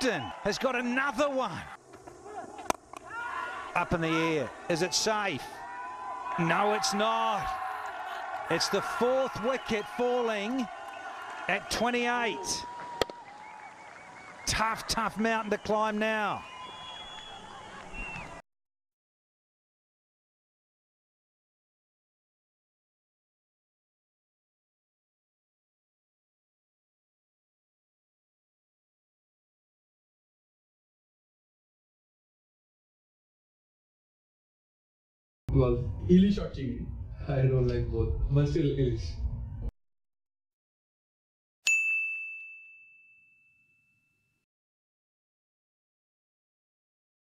Upton has got another one. Up in the air. Is it safe? No, it's not. It's the fourth wicket falling at 28. Tough, tough mountain to climb now. It was Ely shot Chingy. I don't like both, but still Ely.